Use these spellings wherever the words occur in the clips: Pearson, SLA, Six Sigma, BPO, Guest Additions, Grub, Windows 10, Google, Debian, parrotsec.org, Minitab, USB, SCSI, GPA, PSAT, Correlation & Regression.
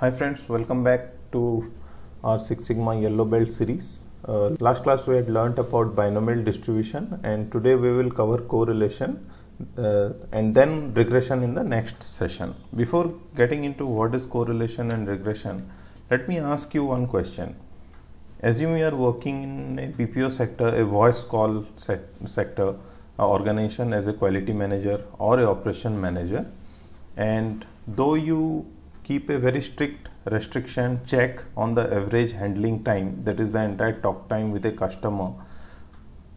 Hi friends, welcome back to our Six Sigma Yellow Belt series. Last class we had learnt about binomial distribution, and today we will cover correlation and then regression in the next session. Before getting into what is correlation and regression, let me ask you one question. Assume you are working in a BPO sector, a voice call sector organization as a quality manager or a operation manager, and though you keep a very strict restriction check on the average handling time, that is the entire talk time with a customer,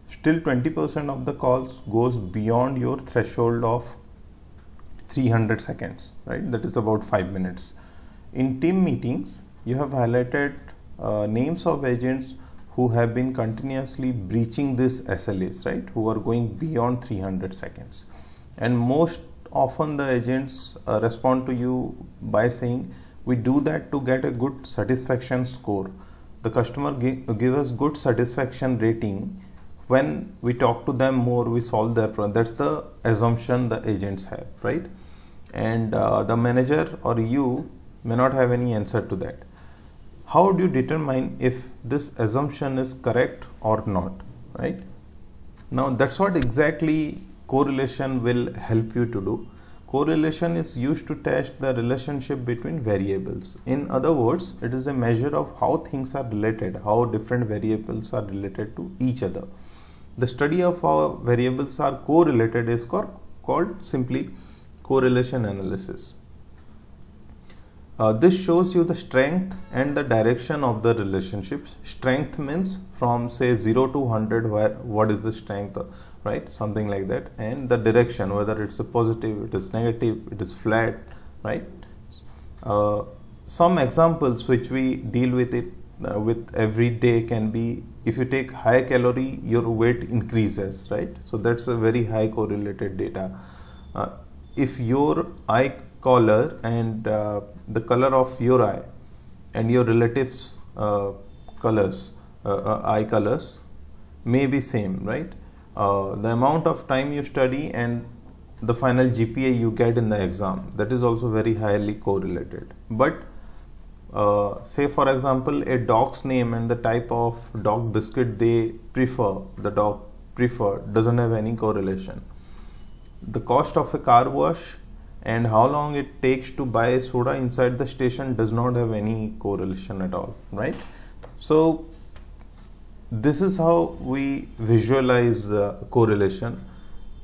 still 20% of the calls goes beyond your threshold of 300 seconds, right? That is about 5 minutes. In team meetings, you have highlighted names of agents who have been continuously breaching this SLAs, right? Who are going beyond 300 seconds. And most often the agents respond to you by saying, we do that to get a good satisfaction score. The customer give us good satisfaction rating. When we talk to them more, we solve their problem. That's the assumption the agents have, right? And the manager or you may not have any answer to that. How do you determine if this assumption is correct or not, right? Now that's what exactly correlation will help you to do. Correlation is used to test the relationship between variables. In other words, it is a measure of how things are related, how different variables are related to each other. The study of how variables are correlated is called simply correlation analysis. This shows you the strength and the direction of the relationships. Strength means from say 0 to 100, where what is the strength, right? Something like that. And the direction, whether it's a positive, it is negative, it is flat, right? Some examples which we deal with it with every day can be, if you take high calorie, your weight increases, right? So that's a very high correlated data. If your eye color and the color of your eye and your relatives eye colors may be same, right? The amount of time you study and the final GPA you get in the exam, that is also very highly correlated. But say for example a dog's name and the type of dog biscuit they prefer, the dog preferred, doesn't have any correlation. The cost of a car wash and how long it takes to buy a soda inside the station does not have any correlation at all, right? So this is how we visualize correlation.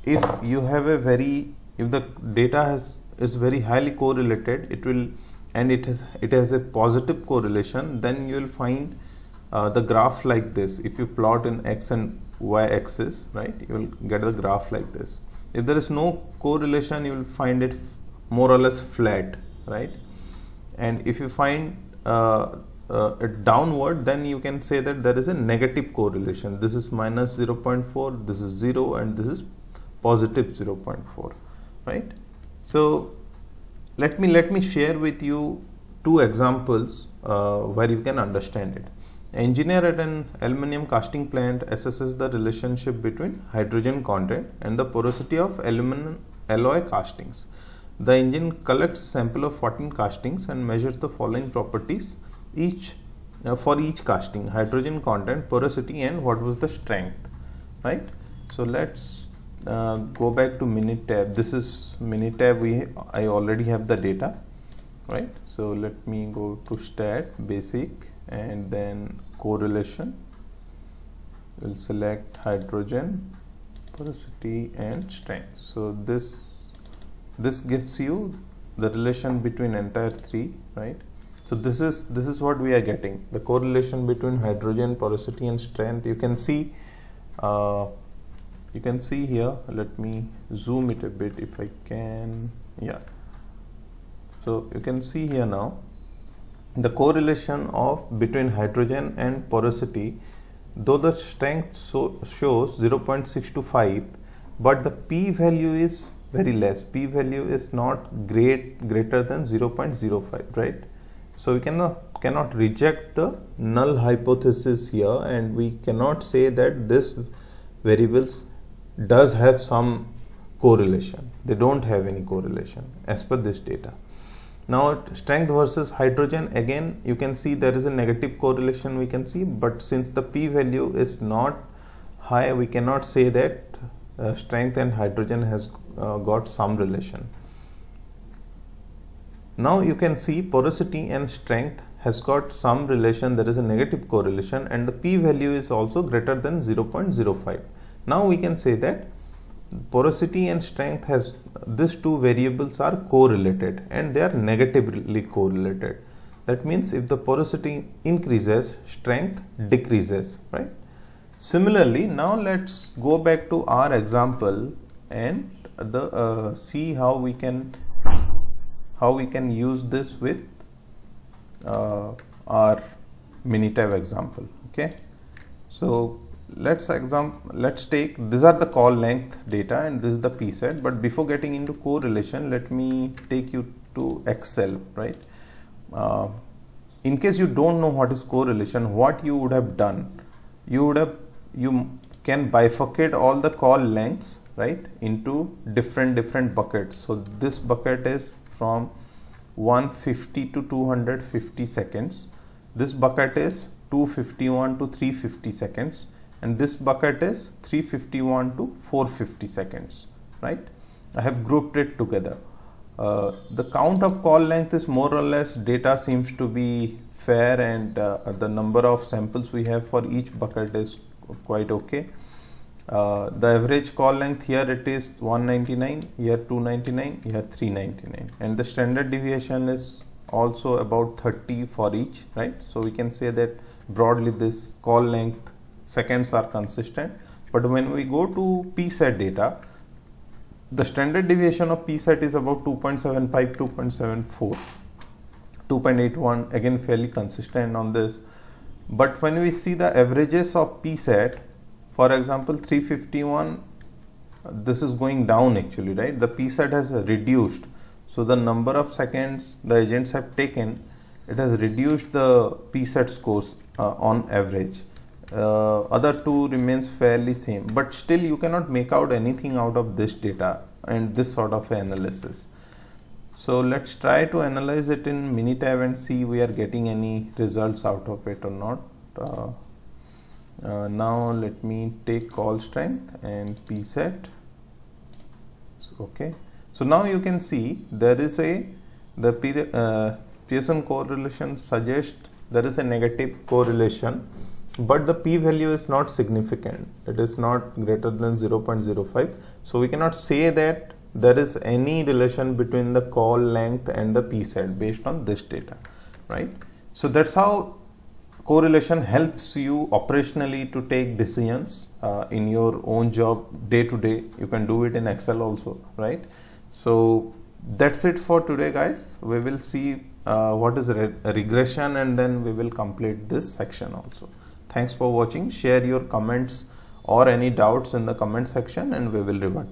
If you have a if the data is very highly correlated, it has a positive correlation, then you will find the graph like this. If you plot in x and y axis, right, you will get the graph like this. If there is no correlation, you will find it more or less flat, right? And if you find it downward, then you can say that there is a negative correlation. This is minus 0.4, this is 0, and this is positive 0.4, right? So let me share with you two examples where you can understand it. Engineer at an aluminum casting plant assesses the relationship between hydrogen content and the porosity of aluminum alloy castings. The engine collects a sample of 14 castings and measures the following properties for each casting: hydrogen content, porosity, and what was the strength, right? So let's go back to Minitab. This is Minitab. I already have the data, right? So let me go to stat, basic, and then correlation. We'll select hydrogen, porosity, and strength. So this gives you the relation between entire three, right? So this is what we are getting, the correlation between hydrogen, porosity, and strength. You can see here. Let me zoom it a bit if I can. Yeah, so you can see here now the correlation between hydrogen and porosity, though the strength shows 0.625, but the p value is very less. P value is not greater than 0.05, right? So we cannot reject the null hypothesis here, and we cannot say that this variables does have some correlation. They don't have any correlation as per this data. Now strength versus hydrogen, again you can see there is a negative correlation we can see, but since the p value is not high, we cannot say that strength and hydrogen has got some relation. Now you can see porosity and strength has got some relation, there is a negative correlation, and the p value is also greater than 0.05. Now we can say that porosity and strength has, these two variables are correlated and they are negatively correlated. That means if the porosity increases, strength decreases, right? Similarly, now let's go back to our example and the see how we can use this with our Minitab example. Okay, so let's take, these are the call length data and this is the PSAT, but before getting into correlation, let me take you to Excel, right? In case you don't know what is correlation, what you would have done, you can bifurcate all the call lengths, right, into different buckets. So this bucket is from 150 to 250 seconds, this bucket is 251 to 350 seconds, and this bucket is 351 to 450 seconds, right? I have grouped it together. The count of call length is more or less, data seems to be fair, and the number of samples we have for each bucket is quite okay. The average call length here it is 199, here 299, here 399, and the standard deviation is also about 30 for each, right? So we can say that broadly this call length seconds are consistent. But when we go to PSAT data, the standard deviation of PSAT is about 2.75, 2.74, 2.81, again fairly consistent on this. But when we see the averages of PSAT, for example 351, this is going down actually, right? The PSAT has reduced, so the number of seconds the agents have taken, it has reduced the PSAT scores on average. Other two remains fairly same, but still you cannot make out anything out of this data and this sort of analysis. So let's try to analyze it in Minitab and see we are getting any results out of it or not. Now let me take call strength and PSAT. Okay, so now you can see there is a, the Pearson correlation suggests there is a negative correlation, but the p value is not significant, it is not greater than 0.05, so we cannot say that there is any relation between the call length and the PSAT based on this data, right? So that's how correlation helps you operationally to take decisions in your own job day to day. You can do it in Excel also, right? So that's it for today, guys. We will see what is regression, and then we will complete this section also. Thanks for watching. Share your comments or any doubts in the comment section and we will revert.